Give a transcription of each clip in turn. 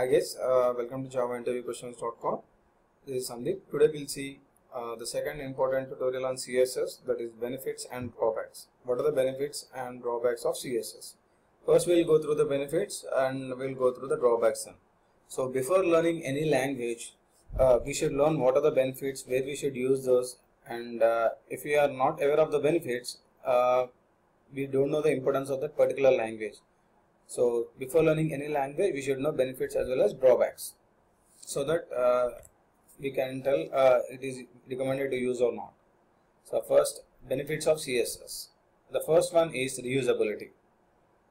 Hi guys, welcome to javainterviewquestions.com. This is Sandeep. Today we'll see the second important tutorial on CSS, that is benefits and drawbacks. What are the benefits and drawbacks of CSS? First we'll go through the benefits and we'll go through the drawbacks then. So before learning any language, we should learn what are the benefits, where we should use those, and if we are not aware of the benefits, we don't know the importance of that particular language. So before learning any language, we should know benefits as well as drawbacks, so that we can tell it is recommended to use or not. So first, benefits of CSS. The first one is reusability.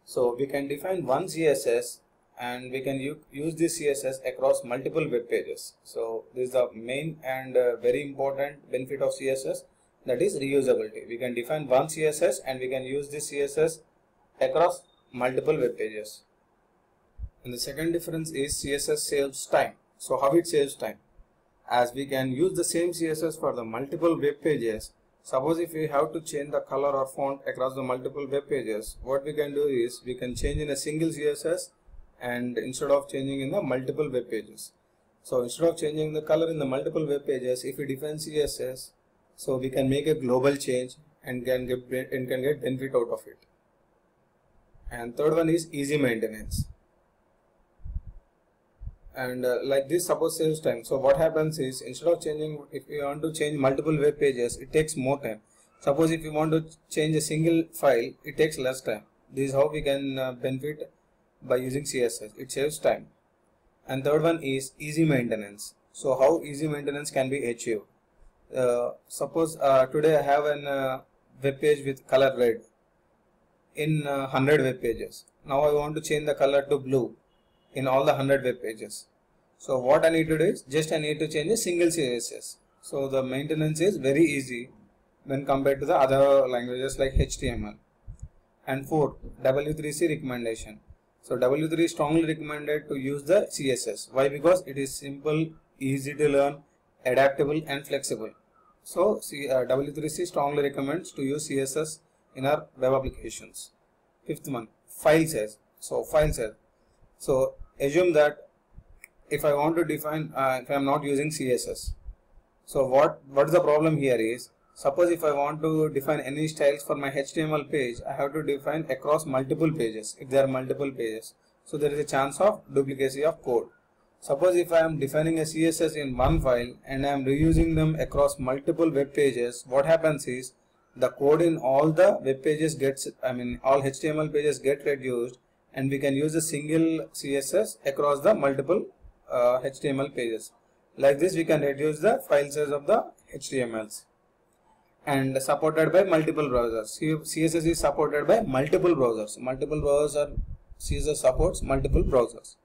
So we can define one CSS and we can use this CSS across multiple web pages. So this is the main and very important benefit of CSS, that is reusability. We can define one CSS and we can use this CSS across multiple web pages. And the second difference is CSS saves time. So how it saves time? As we can use the same CSS for the multiple web pages. Suppose if we have to change the color or font across the multiple web pages, what we can do is we can change in a single CSS and instead of changing in the multiple web pages. So instead of changing the color in the multiple web pages, if we define CSS, so we can make a global change and can get benefit out of it. And third one is easy maintenance. And like this, suppose saves time. So what happens is, instead of changing, if you want to change multiple web pages, it takes more time. Suppose if you want to change a single file, it takes less time. This is how we can benefit by using CSS. It saves time. And third one is easy maintenance. So how easy maintenance can be achieved? Suppose today I have an web page with color red in 100 web pages. Now I want to change the color to blue in all the 100 web pages. So what I need to do is just I need to change a single CSS. So the maintenance is very easy when compared to the other languages like HTML. And fourth, W3C recommendation. So W3 is strongly recommended to use the CSS. Why? Because it is simple, easy to learn, adaptable and flexible. So W3C strongly recommends to use CSS in our web applications. Fifth one, file size. So file size. So assume that if I want to define, if I am not using CSS. So what is the problem here is, suppose if I want to define any styles for my HTML page, I have to define across multiple pages, if there are multiple pages. So there is a chance of duplicacy of code. Suppose if I am defining a CSS in one file and I am reusing them across multiple web pages, what happens is, the code in all the web pages gets, all HTML pages get reduced, and we can use a single CSS across the multiple HTML pages. Like this, we can reduce the file size of the HTMLs. And supported by multiple browsers. CSS is supported by multiple browsers. CSS supports multiple browsers.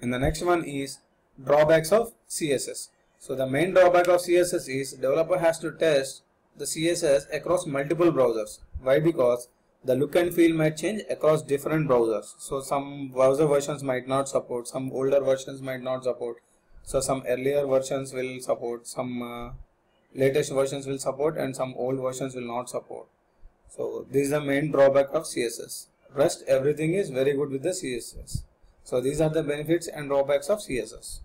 And the next one is drawbacks of CSS. So the main drawback of CSS is developer has to test the CSS across multiple browsers. Why? Because the look and feel might change across different browsers. So some browser versions might not support, some older versions might not support. So some earlier versions will support, some latest versions will support, and some old versions will not support. So this is the main drawback of CSS. Rest everything is very good with the CSS. So these are the benefits and drawbacks of CSS.